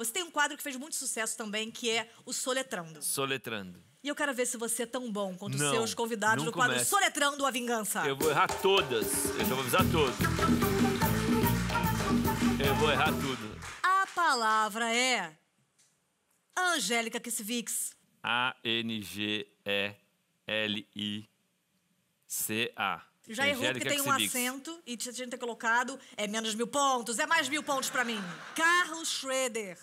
Você tem um quadro que fez muito sucesso também, que é o Soletrando. Soletrando. E eu quero ver se você é tão bom quanto os seus convidados no quadro Soletrando a Vingança. Eu vou errar todas. Eu já vou avisar todos. Eu vou errar tudo. A palavra é... Angélica Kisvix. A-N-G-E-L-I-C-A. Já errou porque tem um acento e tinha que ter colocado é menos 1000 pontos, é mais 1000 pontos pra mim. Carlos Schroeder.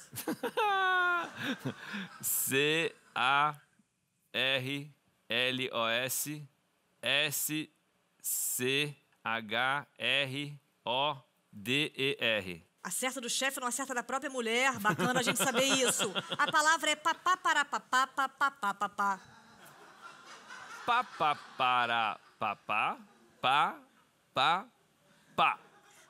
C-A-R-L-O-S-S-C-H-R-O-D-E-R. Acerta do chefe, não acerta da própria mulher. Bacana a gente saber isso. A palavra é papá-pará-papá-papá-papá-papá. Papá-pará-papá. Pá, pá, pá.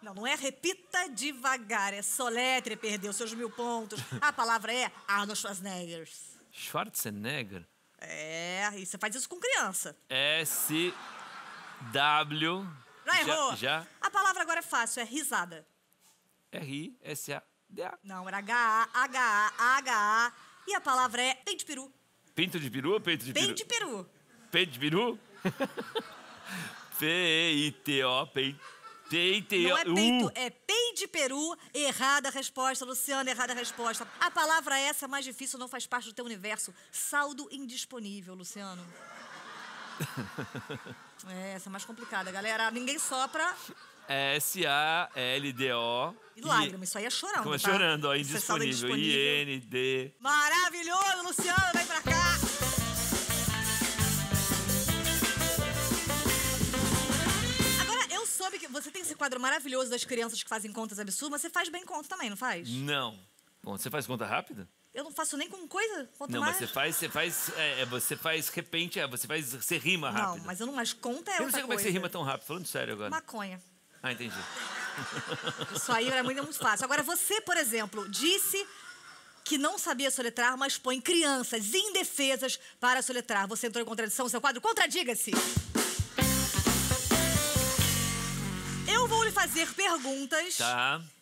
Não, não é repita devagar, é soletre, perdeu seus 1000 pontos. A palavra é Arnold Schwarzenegger. Schwarzenegger? É, e você faz isso com criança. S-W... Já errou. Já. A palavra agora é fácil, é risada. R-I-S-A-D-A. Não, era H-A-H-A-H-A. E a palavra é peito de peru. Pinto de peru ou peito de peru? Peito de peru. Peito de peru? P-E-I-T-O, P-I-T-O... Não é peito, é pei de peru. Errada a resposta, Luciana, errada a resposta. A palavra essa mais difícil não faz parte do teu universo. Saldo indisponível, Luciano. É, essa é mais complicada, galera. Ninguém sopra... S-A-L-D-O... E lágrima, isso aí é chorando, tá? É chorando, ó, indisponível. I-N-D... Maravilhoso, Luciano, vem pra cá! Sabe que você tem esse quadro maravilhoso das crianças que fazem contas absurdas, mas você faz bem conta também, não faz? Não. Bom, você faz conta rápida? Eu não faço nem com coisa, quanto não, mais. Não, mas você faz repente, você rima rápido. Não, mas eu não, mas conta é outra coisa. Eu não sei como é que você rima tão rápido, falando sério agora. Maconha. Ah, entendi. Isso aí era muito fácil. Agora, você, por exemplo, disse que não sabia soletrar, mas põe crianças indefesas para soletrar. Você entrou em contradição, seu quadro contradiga-se. Fazer perguntas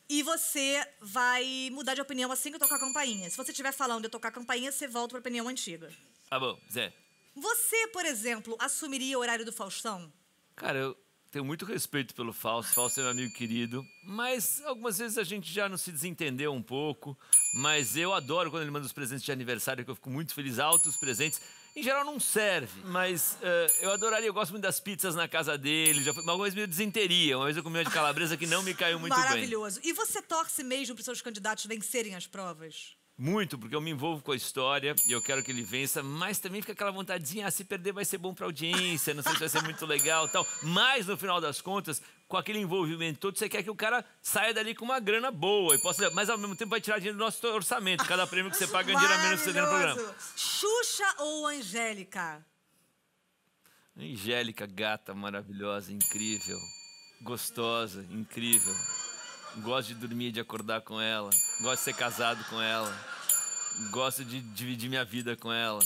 e você vai mudar de opinião assim que eu tocar a campainha. Se você estiver falando de eu tocar a campainha, você volta pra opinião antiga. Tá bom, Zé. Você, por exemplo, assumiria o horário do Faustão? Cara, eu tenho muito respeito pelo Fausto. Fausto é meu amigo querido. Mas algumas vezes a gente já não se desentendeu um pouco. Mas eu adoro quando ele manda os presentes de aniversário, que eu fico muito feliz. Altos presentes. Em geral, não serve, mas eu adoraria, eu gosto muito das pizzas na casa dele. Já foi, uma vez me desenteria, uma vez eu comi uma de calabresa que não me caiu muito bem. Maravilhoso. E você torce mesmo para os seus candidatos vencerem as provas? Muito, porque eu me envolvo com a história e eu quero que ele vença, mas também fica aquela vontadezinha, se perder vai ser bom pra audiência, não sei se vai ser muito legal e tal. Mas, no final das contas, com aquele envolvimento todo, você quer que o cara saia dali com uma grana boa, e possa, mas ao mesmo tempo vai tirar dinheiro do nosso orçamento. Cada prêmio que você paga é um dinheiro a menos que você tem no programa. Xuxa ou Angélica? Angélica, gata maravilhosa, incrível. Gostosa, incrível. Gosto de dormir, de acordar com ela. Gosto de ser casado com ela. Gosto de dividir minha vida com ela.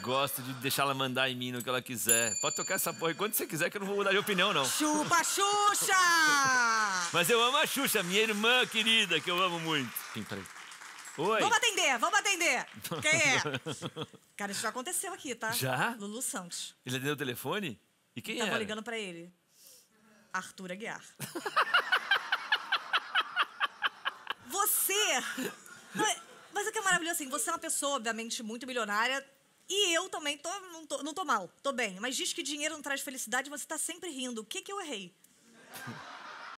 Gosto de deixar ela mandar em mim no que ela quiser. Pode tocar essa porra quando você quiser, que eu não vou mudar de opinião, não. Chupa, Xuxa! Mas eu amo a Xuxa, minha irmã querida, que eu amo muito. Sim, peraí. Oi? Vamos atender, vamos atender. Quem é? Cara, isso já aconteceu aqui, tá? Já? Lulu Santos. Ele atendeu o telefone? E quem é? Tava ligando pra ele. Arthur Aguiar. Você... Mas o que é maravilhoso, assim, você é uma pessoa, obviamente, muito milionária... E eu também não tô mal, tô bem. Mas diz que dinheiro não traz felicidade e você tá sempre rindo. O que eu errei?